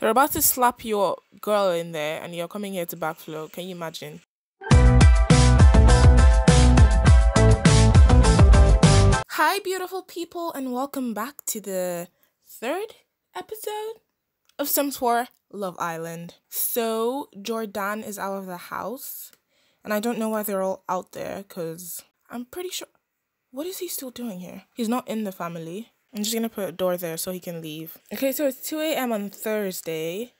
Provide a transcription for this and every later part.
They're about to slap your girl in there and you're coming here to backflow. Can you imagine? Hi, beautiful people, and welcome back to the third episode of Sims 4 Love Island. So, Jordan is out of the house, and I don't know why they're all out there, because I'm pretty sure... What is he still doing here? He's not in the family. I'm just going to put a door there so he can leave. Okay, so it's 2 a.m. on Thursday,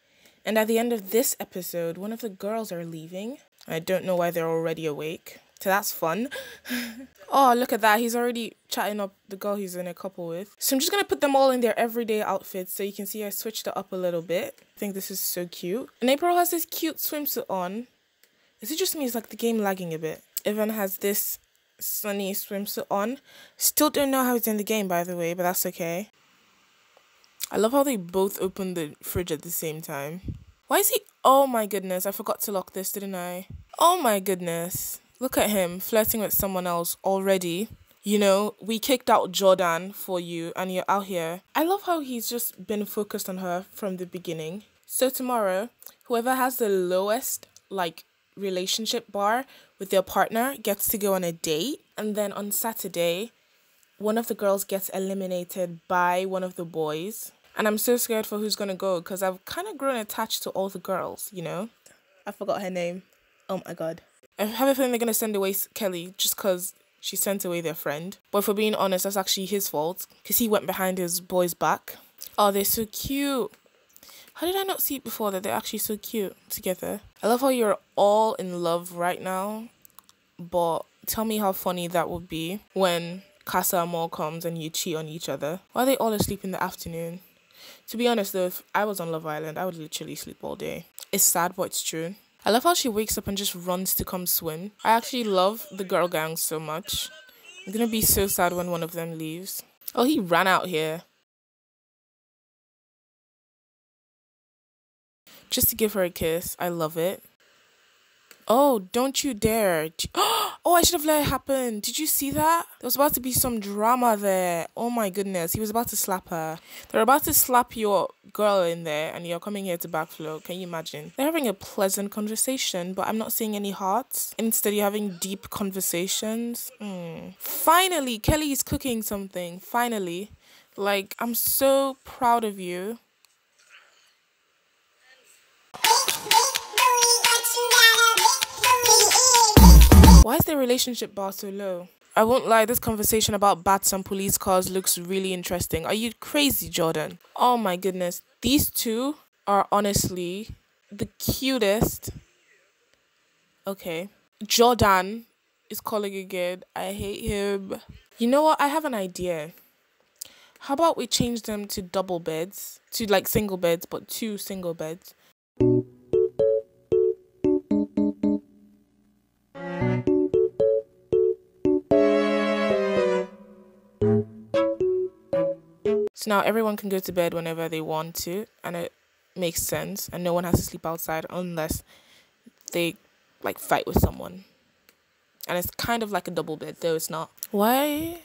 and at the end of this episode, one of the girls are leaving. I don't know why they're already awake, so that's fun. Oh, look at that. He's already chatting up the girl he's in a couple with. So I'm just going to put them all in their everyday outfits so you can see I switched it up a little bit. I think this is so cute. And April has this cute swimsuit on. Is it just me? It's like the game lagging a bit. Evan has this sunny swimsuit on. Still don't know how it's in the game, by the way, but that's okay. I love how they both open the fridge at the same time. Why is he... Oh my goodness, I forgot to lock this, didn't I? Oh my goodness. Look at him flirting with someone else already. You know, we kicked out Jordan for you and you're out here. I love how he's just been focused on her from the beginning. So tomorrow, whoever has the lowest, like, relationship bar with their partner gets to go on a date. And then on Saturday, one of the girls gets eliminated by one of the boys. And I'm so scared for who's gonna go because I've kind of grown attached to all the girls, you know? I forgot her name. Oh my God. I have a feeling they're going to send away Kelly just because she sent away their friend. But for being honest, that's actually his fault because he went behind his boy's back. Oh, they're so cute. How did I not see it before that they're actually so cute together? I love how you're all in love right now. But tell me how funny that would be when Casa Amor comes and you cheat on each other. Why are they all asleep in the afternoon? To be honest though, if I was on Love Island, I would literally sleep all day. It's sad, but it's true. I love how she wakes up and just runs to come swim. I actually love the girl gang so much. I'm gonna be so sad when one of them leaves. Oh, he ran out here. Just to give her a kiss. I love it. Oh, don't you dare. Oh, I should have let it happen. Did you see that? There was about to be some drama there. Oh my goodness. He was about to slap her. They're about to slap your girl in there and you're coming here to backflow. Can you imagine? They're having a pleasant conversation, but I'm not seeing any hearts. Instead, you're having deep conversations. Finally, Kelly is cooking something. Finally. Like, I'm so proud of you. Why is their relationship bar so low? I won't lie, this conversation about bats and police cars looks really interesting. Are you crazy, Jordan? Oh my goodness. These two are honestly the cutest. Okay. Jordan is calling again. I hate him. You know what? I have an idea. How about we change them to double beds? To like single beds, but two single beds. So now everyone can go to bed whenever they want to, and it makes sense, and no one has to sleep outside unless they, like, fight with someone. And it's kind of like a double bed, though it's not. Why?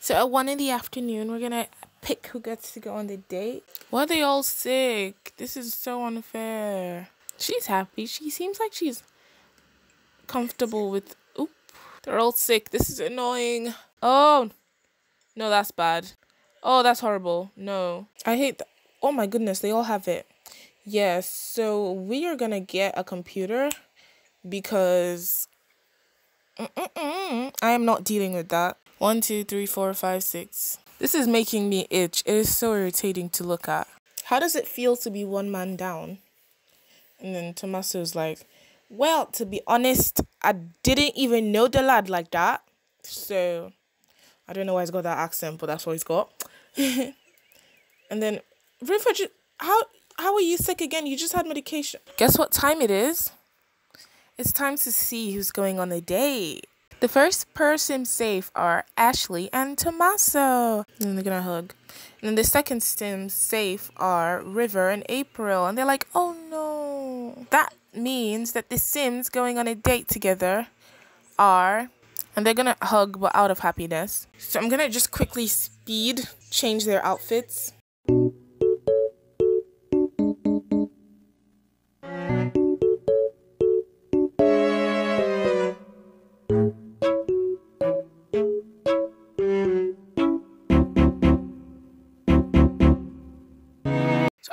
So at 1 in the afternoon, we're gonna pick who gets to go on the date. Why are they all sick? This is so unfair. She's happy. She seems like she's comfortable with... Oop. They're all sick. This is annoying. Oh. No, that's bad. Oh, that's horrible. No. I hate that. Oh my goodness, they all have it. Yes, so we are gonna get a computer because I am not dealing with that. 1, 2, 3, 4, 5, 6. This is making me itch. It is so irritating to look at. How does it feel to be one man down? And then Tommaso's like, well, to be honest, I didn't even know the lad like that. So... I don't know why he's got that accent, but that's what he's got. And then, River, how are you sick again? You just had medication. Guess what time it is? It's time to see who's going on a date. The first person safe are Ashley and Tommaso. And then they're going to hug. And then the second sim safe are River and April. And they're like, oh no. That means that the sims going on a date together are... And they're gonna hug, but out of happiness. So I'm gonna just quickly change their outfits.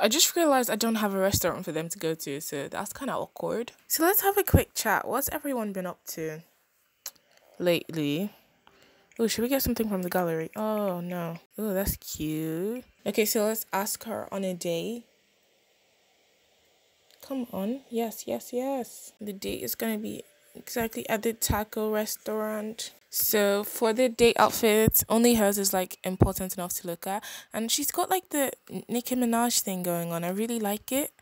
I just realized I don't have a restaurant for them to go to, so that's kind of awkward. So let's have a quick chat. What's everyone been up to lately? Oh, should we get something from the gallery? Oh, no. Oh, that's cute. Okay, so let's ask her on a date. Come on. Yes, yes, yes. The date is going to be exactly at the taco restaurant. So for the date outfits, only hers is like important enough to look at. And she's got like the Nicki Minaj thing going on. I really like it.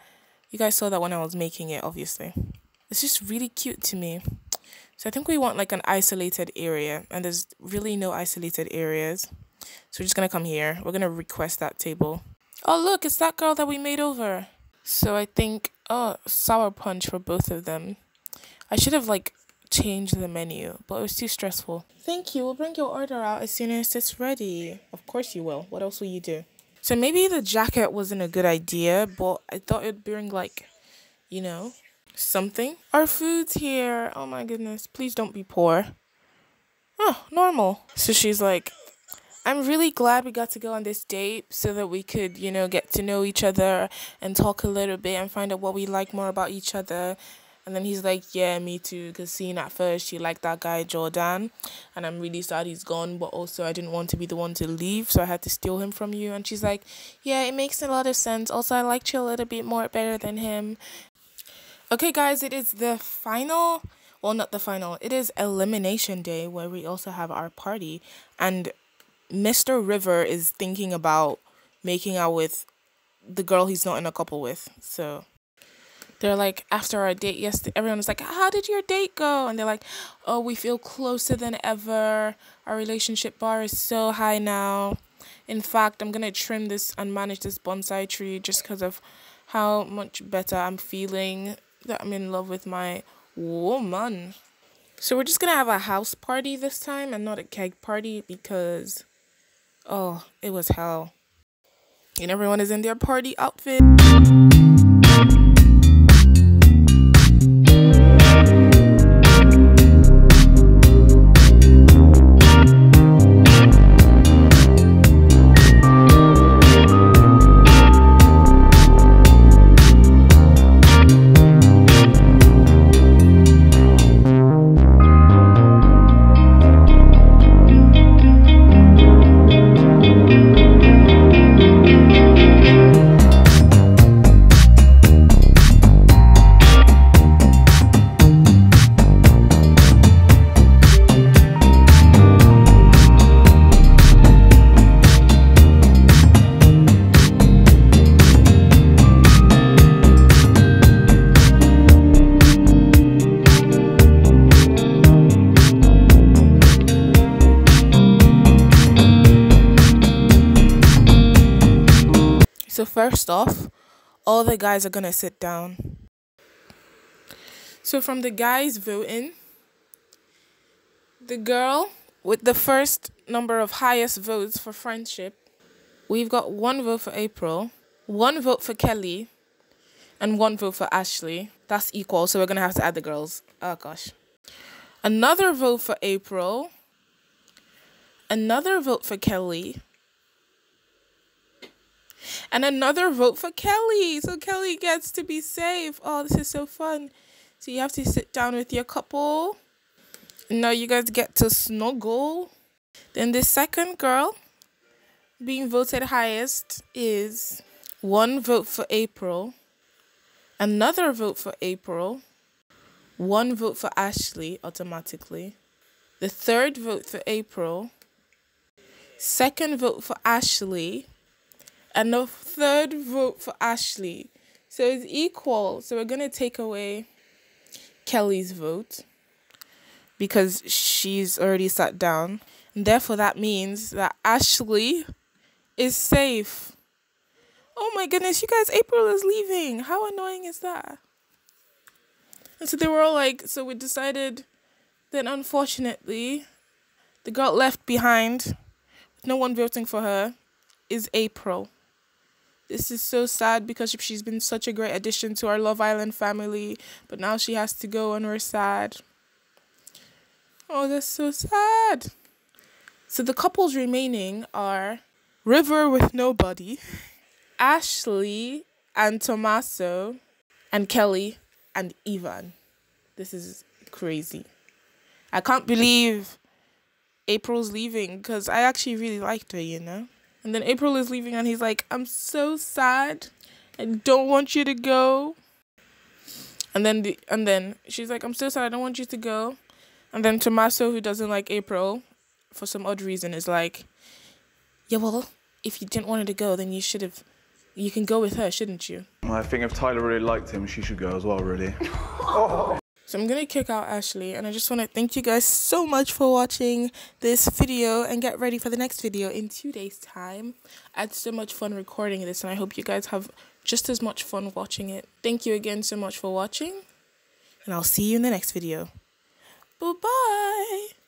You guys saw that when I was making it, obviously. It's just really cute to me. So I think we want like an isolated area, and there's really no isolated areas. So we're just going to come here. We're going to request that table. Oh, look, it's that girl that we made over. So I think, oh, sour punch for both of them. I should have like changed the menu, but it was too stressful. Thank you. We'll bring your order out as soon as it's ready. Of course you will. What else will you do? So maybe the jacket wasn't a good idea, but I thought it'd bring like, you know, something. Our food's here. Oh my goodness, please don't be poor. Oh, normal. So she's like, I'm really glad we got to go on this date so that we could, you know, get to know each other and talk a little bit and find out what we like more about each other. And then he's like, yeah, me too, because seeing at first she liked that guy Jordan, and I'm really sad he's gone, but also I didn't want to be the one to leave, so I had to steal him from you. And she's like, yeah, it makes a lot of sense. Also, I liked you a little bit more better than him. Okay, guys, it is the final, well, not the final, it is elimination day, where we also have our party. And Mr. River is thinking about making out with the girl he's not in a couple with. So they're like, after our date yesterday, everyone was like, how did your date go? And they're like, oh, we feel closer than ever. Our relationship bar is so high now. In fact, I'm going to trim this and manage this bonsai tree just because of how much better I'm feeling. That I'm in love with my woman. So we're just gonna have a house party this time and not a keg party, because oh, it was hell. And everyone is in their party outfit. So first off, all the guys are going to sit down. So from the guys voting, the girl with the first number of highest votes for friendship, we've got 1 vote for April, 1 vote for Kelly, and 1 vote for Ashley. That's equal, so we're going to have to add the girls. Oh, gosh. Another vote for April. Another vote for Kelly. And another vote for Kelly. So Kelly gets to be safe. Oh, this is so fun. So you have to sit down with your couple. Now you guys get to snuggle. Then the second girl being voted highest is 1 vote for April. Another vote for April. 1 vote for Ashley automatically. The third vote for April. Second vote for Ashley. And the third vote for Ashley. So it's equal. So we're going to take away Kelly's vote because she's already sat down. And therefore, that means that Ashley is safe. Oh my goodness, you guys, April is leaving. How annoying is that? And so they were all like, so we decided that unfortunately, the girl left behind with no one voting for her is April. This is so sad because she's been such a great addition to our Love Island family, but now she has to go and we're sad. Oh, that's so sad. So the couples remaining are River with nobody, Ashley and Tommaso and Kelly and Ivan. This is crazy. I can't believe April's leaving because I actually really liked her, you know? And then April is leaving and he's like, I'm so sad. I don't want you to go. And then she's like, I'm so sad. I don't want you to go. And then Tommaso, who doesn't like April for some odd reason, is like, yeah, well, if you didn't want her to go, then you should have. You can go with her, shouldn't you? I think if Tyler really liked him, she should go as well, really. Oh. So I'm going to kick out Ashley, and I just want to thank you guys so much for watching this video, and get ready for the next video in 2 days' time. I had so much fun recording this, and I hope you guys have just as much fun watching it. Thank you again so much for watching, and I'll see you in the next video. Bye-bye!